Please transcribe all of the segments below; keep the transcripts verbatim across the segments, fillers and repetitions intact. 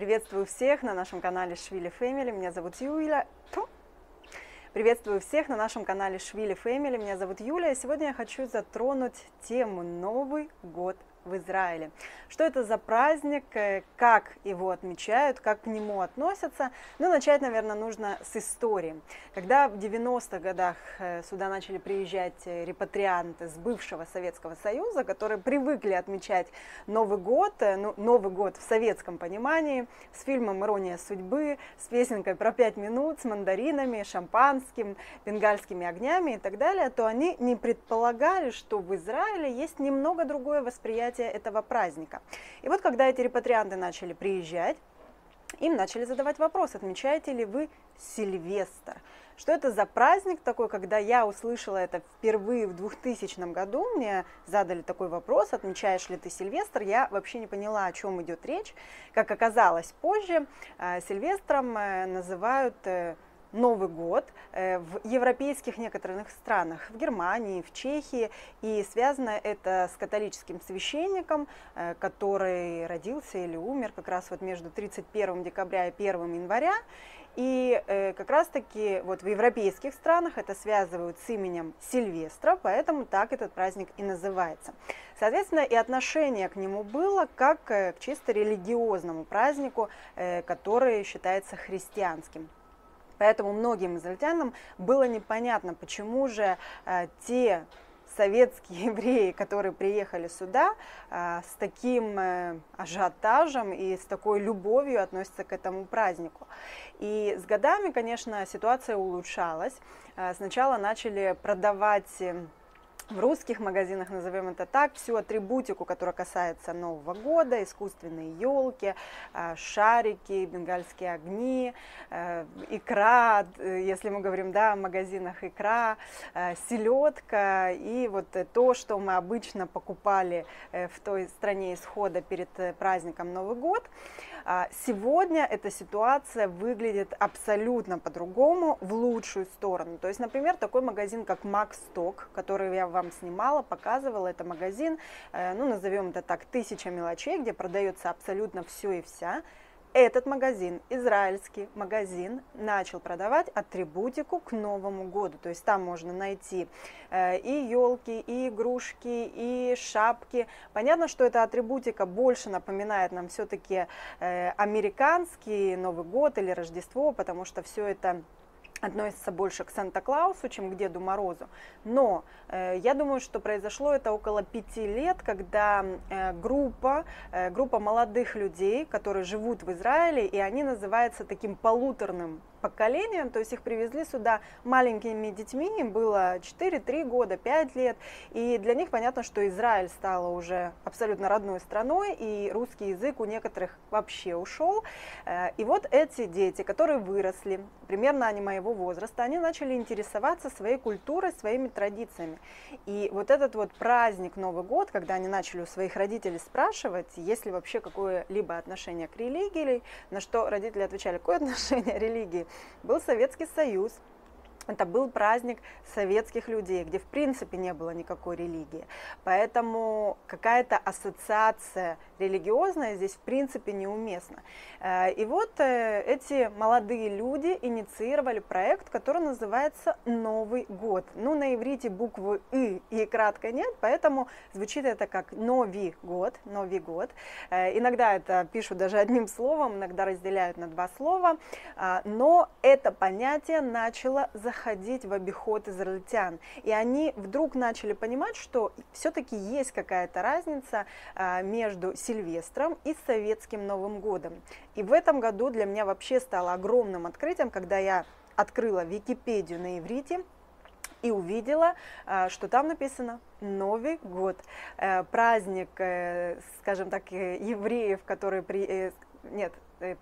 Приветствую всех на нашем канале Швили Фэмили. Меня зовут Юля. Приветствую всех на нашем канале Швили Фэмили. Меня зовут Юля. И сегодня я хочу затронуть тему Новый год в Израиле. Что это за праздник, как его отмечают, как к нему относятся. Ну, начать, наверное, нужно с истории. Когда в девяностых годах сюда начали приезжать репатрианты с бывшего Советского Союза, которые привыкли отмечать Новый год, ну, Новый год в советском понимании, с фильмом «Ирония судьбы», с песенкой про пять минут, с мандаринами, шампанским, бенгальскими огнями и так далее, то они не предполагали, что в Израиле есть немного другое восприятие этого праздника. И вот когда эти репатрианты начали приезжать, им начали задавать вопрос: отмечаете ли вы Сильвестр? Что это за праздник такой? Когда я услышала это впервые в двухтысячном году, мне задали такой вопрос: отмечаешь ли ты Сильвестр? Я вообще не поняла, о чем идет речь. Как оказалось позже, Сильвестром называют Новый год в европейских некоторых странах, в Германии, в Чехии, и связано это с католическим священником, который родился или умер как раз вот между тридцать первым декабря и первым января, и как раз таки вот в европейских странах это связывают с именем Сильвестра, поэтому так этот праздник и называется. Соответственно, и отношение к нему было как к чисто религиозному празднику, который считается христианским. Поэтому многим израильтянам было непонятно, почему же э, те советские евреи, которые приехали сюда, э, с таким э, ажиотажем и с такой любовью относятся к этому празднику. И с годами, конечно, ситуация улучшалась. Э, сначала начали продавать в русских магазинах, назовем это так, всю атрибутику, которая касается Нового года: искусственные елки, шарики, бенгальские огни, икра, если мы говорим, да, о магазинах, икра, селедка и вот то, что мы обычно покупали в той стране исхода перед праздником Новый год. Сегодня эта ситуация выглядит абсолютно по-другому, в лучшую сторону. То есть, например, такой магазин, как Максток, который я вам Вам снимала, показывала, это магазин, ну, назовем это так, тысяча мелочей, где продается абсолютно все и вся. Этот магазин, израильский магазин, начал продавать атрибутику к Новому году. То есть там можно найти и елки, и игрушки, и шапки. Понятно, что эта атрибутика больше напоминает нам все-таки американский Новый год или Рождество, потому что все это относится больше к Санта-Клаусу, чем к Деду Морозу. Но э, я думаю, что произошло это около пяти лет, когда э, группа, э, группа молодых людей, которые живут в Израиле, и они называются таким полуторным поколением, то есть их привезли сюда маленькими детьми, им было четыре, три года, пять лет, и для них понятно, что Израиль стала уже абсолютно родной страной, и русский язык у некоторых вообще ушел. И вот эти дети, которые выросли, примерно они моего возраста, они начали интересоваться своей культурой, своими традициями. И вот этот вот праздник Новый год, когда они начали у своих родителей спрашивать, есть ли вообще какое-либо отношение к религии, на что родители отвечали: какое отношение к религии? Был Советский Союз, это был праздник советских людей, где в принципе не было никакой религии. Поэтому какая-то ассоциация религиозная здесь в принципе неуместна. И вот эти молодые люди инициировали проект, который называется «Новый год». Ну, на иврите буквы «и» и кратко нет, поэтому звучит это как «Новый год», «Новый год». Иногда это пишут даже одним словом, иногда разделяют на два слова, но это понятие начало заходить ходить в обиход израильтян. И они вдруг начали понимать, что все-таки есть какая-то разница между Сильвестром и советским Новым годом. И в этом году для меня вообще стало огромным открытием, когда я открыла Википедию на иврите и увидела, что там написано Новый год. Праздник, скажем так, евреев, которые... При... Нет,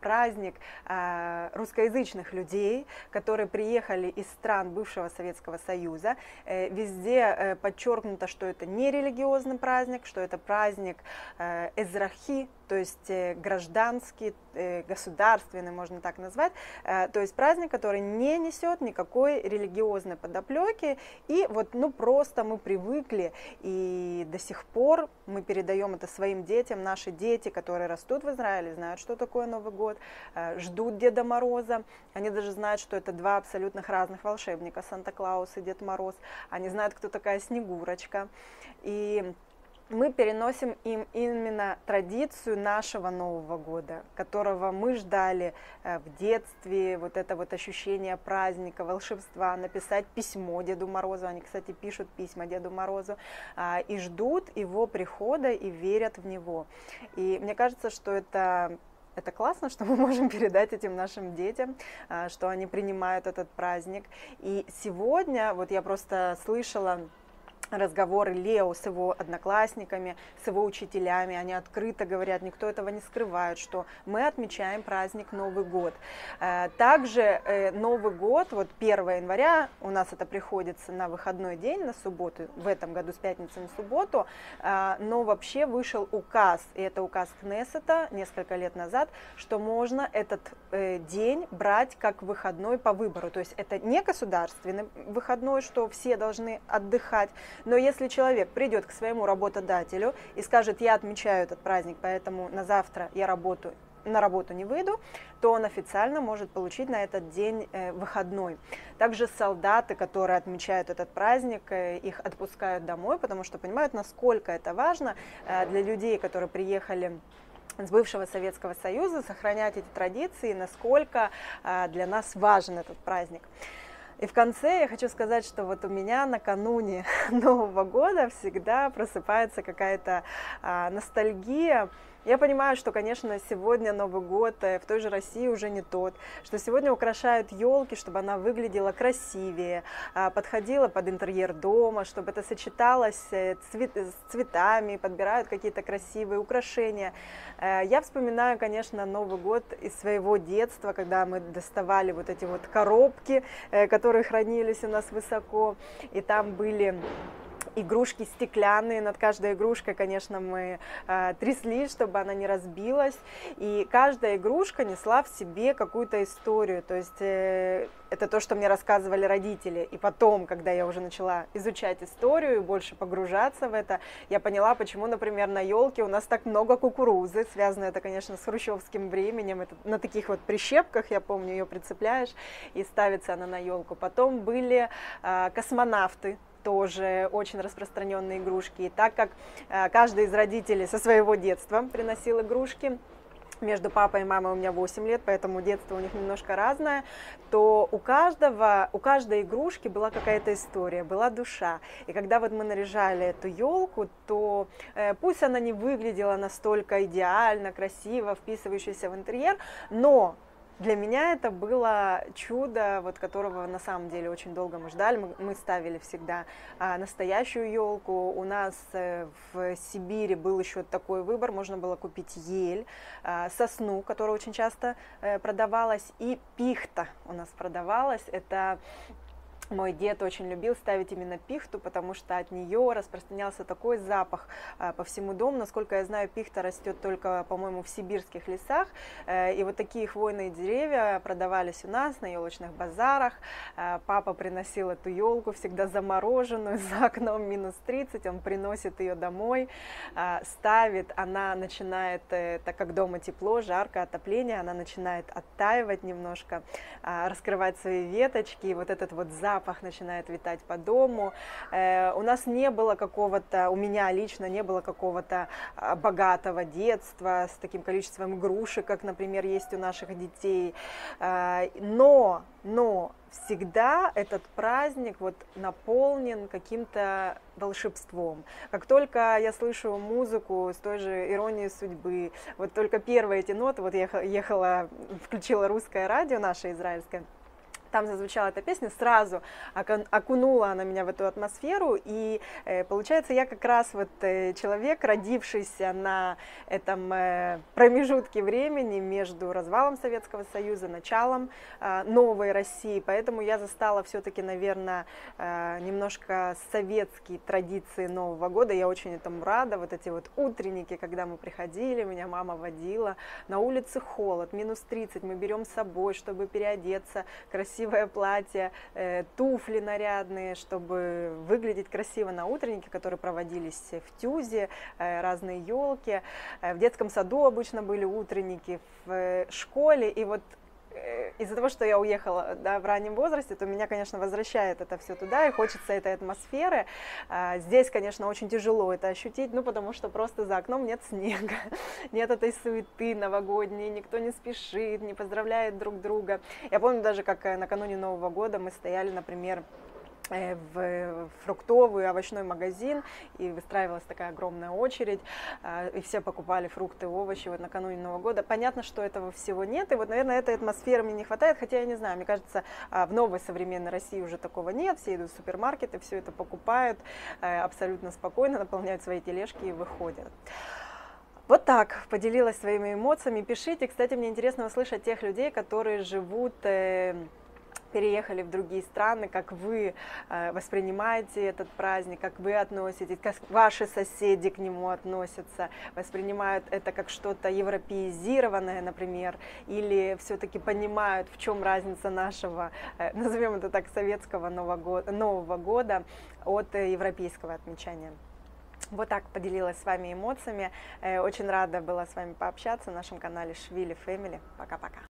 праздник э, русскоязычных людей, которые приехали из стран бывшего Советского Союза. Э, везде э, подчеркнуто, что это не религиозный праздник, что это праздник э, эзрахи, то есть гражданский, государственный, можно так назвать, то есть праздник, который не несет никакой религиозной подоплеки, и вот, ну, просто мы привыкли, и до сих пор мы передаем это своим детям, наши дети, которые растут в Израиле, знают, что такое Новый год, ждут Деда Мороза, они даже знают, что это два абсолютно разных волшебника, Санта-Клаус и Дед Мороз, они знают, кто такая Снегурочка, и мы переносим им именно традицию нашего Нового года, которого мы ждали в детстве, вот это вот ощущение праздника, волшебства, написать письмо Деду Морозу, они, кстати, пишут письма Деду Морозу, и ждут его прихода и верят в него. И мне кажется, что это... Это классно, что мы можем передать этим нашим детям, что они принимают этот праздник. И сегодня, вот я просто слышала разговоры Лео с его одноклассниками, с его учителями, они открыто говорят, никто этого не скрывает, что мы отмечаем праздник Новый год. Также Новый год, вот первого января, у нас это приходится на выходной день, на субботу, в этом году с пятницы на субботу, но вообще вышел указ, и это указ Кнесета несколько лет назад, что можно этот день брать как выходной по выбору, то есть это не государственный выходной, что все должны отдыхать. Но если человек придет к своему работодателю и скажет, я отмечаю этот праздник, поэтому на завтра я работаю, на работу не выйду, то он официально может получить на этот день выходной. Также солдаты, которые отмечают этот праздник, их отпускают домой, потому что понимают, насколько это важно для людей, которые приехали с бывшего Советского Союза, сохранять эти традиции, насколько для нас важен этот праздник. И в конце я хочу сказать, что вот у меня накануне Нового года всегда просыпается какая-то а, ностальгия. Я понимаю, что, конечно, сегодня Новый год в той же России уже не тот, что сегодня украшают елки, чтобы она выглядела красивее, подходила под интерьер дома, чтобы это сочеталось с цветами, подбирают какие-то красивые украшения. Я вспоминаю, конечно, Новый год из своего детства, когда мы доставали вот эти вот коробки, которые хранились у нас высоко, и там были... игрушки стеклянные, над каждой игрушкой, конечно, мы э, трясли, чтобы она не разбилась, и каждая игрушка несла в себе какую-то историю, то есть э, это то, что мне рассказывали родители, и потом, когда я уже начала изучать историю и больше погружаться в это, я поняла, почему, например, на елке у нас так много кукурузы, связано это, конечно, с хрущевским временем, это на таких вот прищепках, я помню, ее прицепляешь, и ставится она на елку. Потом были э, космонавты, тоже очень распространенные игрушки. И так как э, каждый из родителей со своего детства приносил игрушки, между папой и мамой у меня восемь лет, поэтому детство у них немножко разное, то у каждого, у каждой игрушки была какая-то история, была душа. И когда вот мы наряжали эту елку, то э, пусть она не выглядела настолько идеально, красиво, вписывающаяся в интерьер, но... Для меня это было чудо, вот которого на самом деле очень долго мы ждали. Мы, мы ставили всегда а, настоящую елку. У нас э, в Сибири был еще такой выбор. Можно было купить ель, а, сосну, которая очень часто э, продавалась, и пихта у нас продавалась. Это... Мой дед очень любил ставить именно пихту, потому что от нее распространялся такой запах по всему дому. Насколько я знаю, пихта растет только, по-моему, в сибирских лесах. И вот такие хвойные деревья продавались у нас на елочных базарах. Папа приносил эту елку, всегда замороженную, за окном минус тридцать. Он приносит ее домой, ставит. Она начинает, так как дома тепло, жарко, отопление, она начинает оттаивать немножко, раскрывать свои веточки. И вот этот вот запах запах начинает витать по дому. Э, у нас не было какого-то, у меня лично не было какого-то богатого детства с таким количеством игрушек, как, например, есть у наших детей. Э, но, но всегда этот праздник вот наполнен каким-то волшебством. Как только я слышу музыку с той же «Иронии судьбы», вот только первые эти ноты, вот я ехала, включила русское радио наше израильское, там зазвучала эта песня, сразу окунула она меня в эту атмосферу, и получается, я как раз вот человек, родившийся на этом промежутке времени между развалом Советского Союза, началом новой России, поэтому я застала все-таки, наверное, немножко советские традиции Нового года, я очень этому рада, вот эти вот утренники, когда мы приходили, меня мама водила, на улице холод, минус тридцать, мы берем с собой, чтобы переодеться, красиво, красивое платье, туфли нарядные, чтобы выглядеть красиво на утреннике, которые проводились в тюзе, разные елки. В детском саду обычно были утренники, в школе. И вот из-за того, что я уехала, да, в раннем возрасте, то меня, конечно, возвращает это все туда, и хочется этой атмосферы. Здесь, конечно, очень тяжело это ощутить, ну, потому что просто за окном нет снега, нет этой суеты новогодней, никто не спешит, не поздравляет друг друга. Я помню даже, как накануне Нового года мы стояли, например, в фруктовый, овощной магазин, и выстраивалась такая огромная очередь, и все покупали фрукты, овощи вот накануне Нового года. Понятно, что этого всего нет, и вот, наверное, этой атмосферы мне не хватает, хотя я не знаю, мне кажется, в новой современной России уже такого нет, все идут в супермаркеты, все это покупают абсолютно спокойно, наполняют свои тележки и выходят. Вот так поделилась своими эмоциями. Пишите, кстати, мне интересно услышать тех людей, которые живут... переехали в другие страны, как вы воспринимаете этот праздник, как вы относитесь, как ваши соседи к нему относятся, воспринимают это как что-то европеизированное, например, или все-таки понимают, в чем разница нашего, назовем это так, советского Нового года от европейского отмечания. Вот так поделилась с вами эмоциями, очень рада была с вами пообщаться на нашем канале Швили Фэмили, пока-пока.